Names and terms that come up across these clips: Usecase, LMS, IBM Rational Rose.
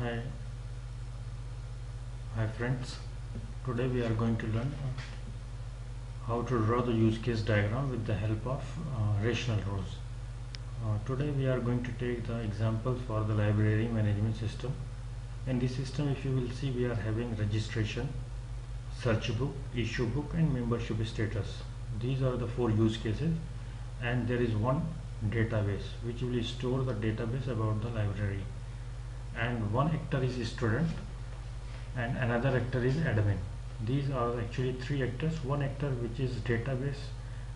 Hi friends, today we are going to learn how to draw the use case diagram with the help of Rational Rose. Today we are going to take the examples for the library management system. In this system, if you will see, we are having registration, search book, issue book and membership status. These are the four use cases, and there is one database which will store the database about the library, and one actor is student and another actor is admin. These are actually three actors. One actor, which is database,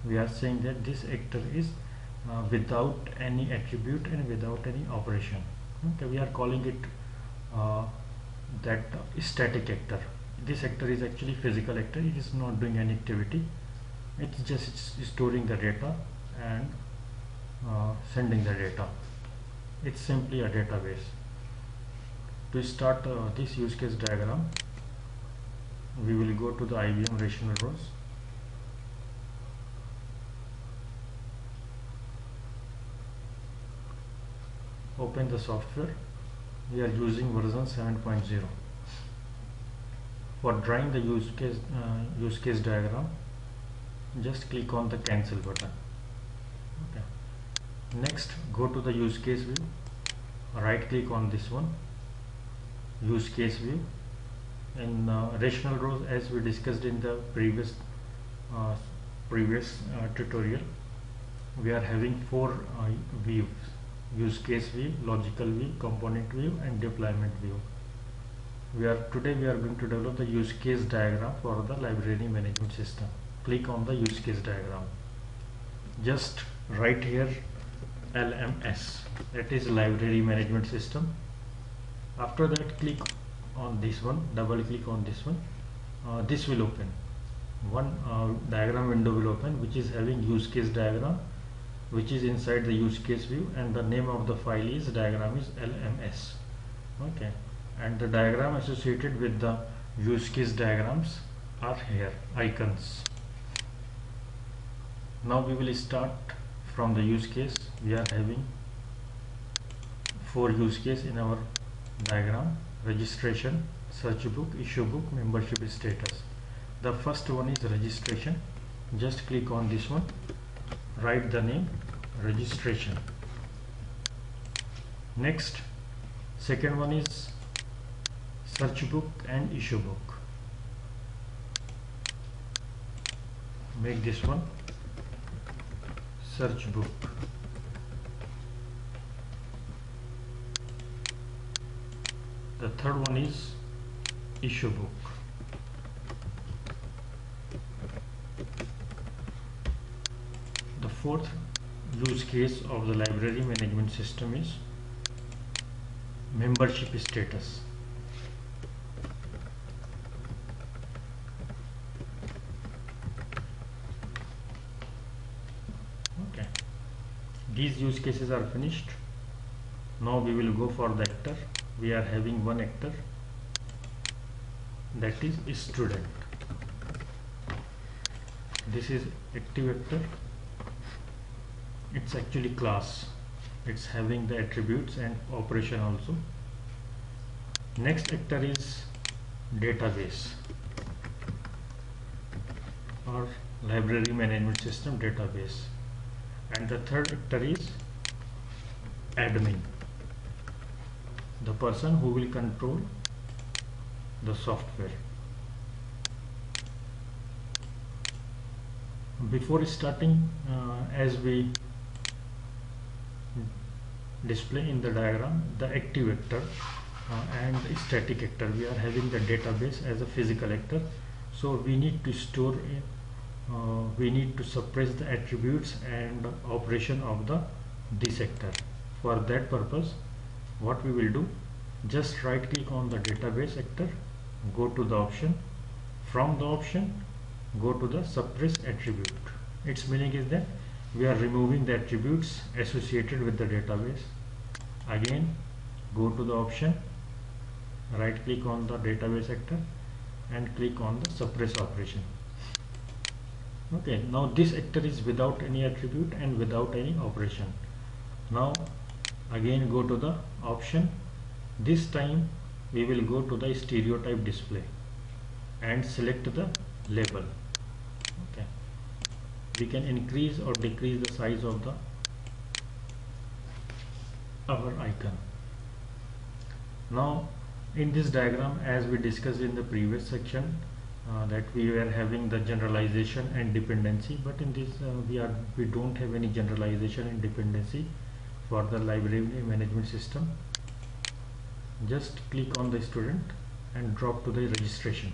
we are saying that this actor is without any attribute and without any operation. Okay, we are calling it that static actor. This actor is actually physical actor. It is not doing any activity. It's just storing the data and sending the data. It's simply a database. To start this use case diagram, we will go to the IBM Rational Rose. Open the software. We are using version 7.0. For drawing the use case diagram, just click on the cancel button. Okay. Next, go to the use case view. Right click on this one, use case view. In Rational Rose, as we discussed in the previous tutorial, we are having four views: use case view, logical view, component view and deployment view. Today we are going to develop the use case diagram for the library management system. Click on the use case diagram. Just write here LMS, that is library management system. After that, click on this one, double click on this one. This will open. One diagram window will open, which is having use case diagram, which is inside the use case view, and the name of the file is diagram is LMS. Okay, and the diagram associated with the use case diagrams are here, icons. Now we will start from the use case. We are having four use cases in our diagram: registration, search book, issue book, membership status. The first one is registration. Just click on this one, write the name registration. Next, second one is search book and issue book. Make this one search book. The third one is issue book. The fourth use case of the library management system is membership status. Okay, these use cases are finished. Now we will go for the actor. We are having one actor, that is student. This is active actor. It's actually class. It's having the attributes and operation also. Next actor is database or library management system database, and the third actor is admin, the person who will control the software. Before starting, as we display in the diagram, the active actor and the static actor, we are having the database as a physical actor, so we need to store it, we need to suppress the attributes and operation of this actor. For that purpose, what we will do, just right click on the database actor, go to the option, from the option go to the suppress attribute. Its meaning is that we are removing the attributes associated with the database. Again, go to the option, right click on the database actor and click on the suppress operation. Okay, now this actor is without any attribute and without any operation. Now again, go to the option, This time we will go to the stereotype display and select the label. Okay, we can increase or decrease the size of the our icon. Now in this diagram, as we discussed in the previous section, that we were having the generalization and dependency, but in this we don't have any generalization and dependency for the library management system. Just click on the student and drop to the registration.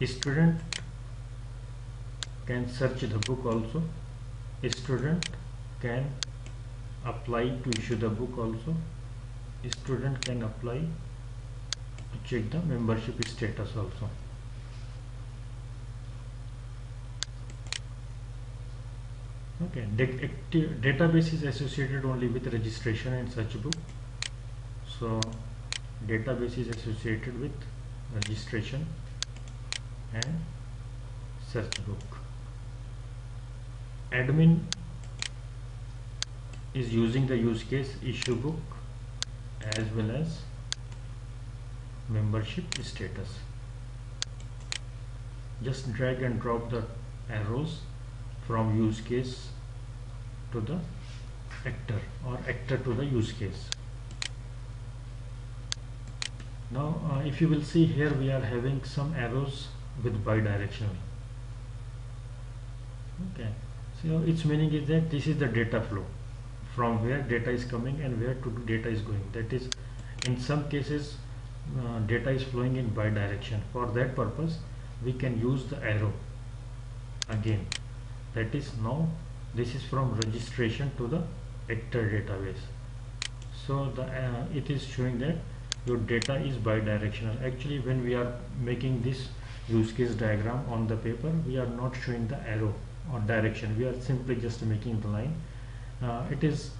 A student can search the book also. A student can apply to issue the book also. A student can apply to check the membership status also. Okay, database is associated only with registration and search book. So database is associated with registration and search book. Admin is using the use case issue book as well as membership status. Just drag and drop the arrows from use case to the actor or actor to the use case. Now if you will see here, we are having some arrows with bidirectional. Okay, so its meaning is that this is the data flow, from where data is coming and where to data is going. That is, in some cases data is flowing in bidirection. For that purpose we can use the arrow again. That is, now this is from registration to the actor database. So the it is showing that your data is bidirectional. Actually, when we are making this use case diagram on the paper, we are not showing the arrow or direction. We are simply just making the line. It is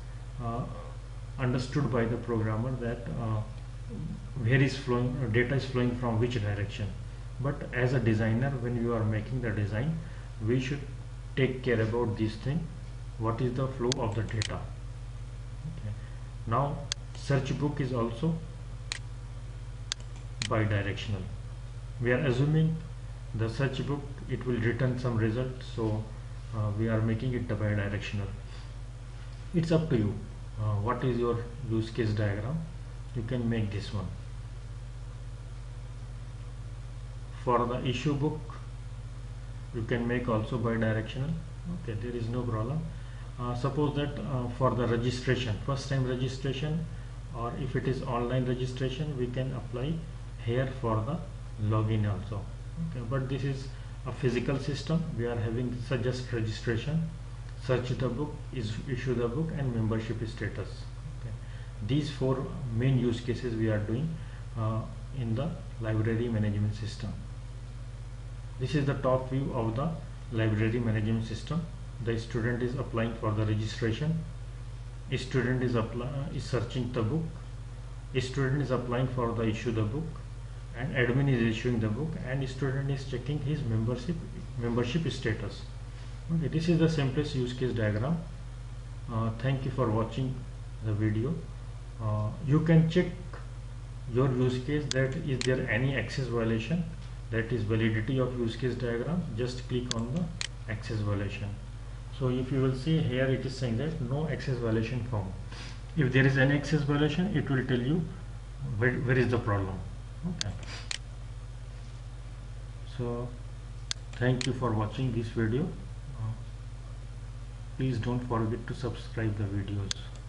understood by the programmer that where is flowing data is flowing from which direction. But as a designer, when you are making the design, we should take care about this thing. What is the flow of the data? Okay. Now search book is also bidirectional. We are assuming the search book, it will return some result, so we are making it bidirectional. It's up to you what is your use case diagram. You can make this one. For the issue book you can make also bidirectional. Okay, there is no problem. Suppose that for the registration, first time registration, or if it is online registration, we can apply here for the login also. Okay, but this is a physical system. We are having just registration, search the book, issue the book, and membership status. Okay. These four main use cases we are doing in the library management system. This is the top view of the library management system. The student is applying for the registration. A student is searching the book. A student is applying for the issue the book, and admin is issuing the book, and a student is checking his membership status. Okay, this is the simplest use case diagram. Thank you for watching the video. You can check your use case, that is there any access violation, that is validity of use case diagram. Just click on the access violation. So if you will see here, it is saying that no access violation found. If there is any access violation, it will tell you where is the problem. Okay. So thank you for watching this video. Please don't forget to subscribe the videos.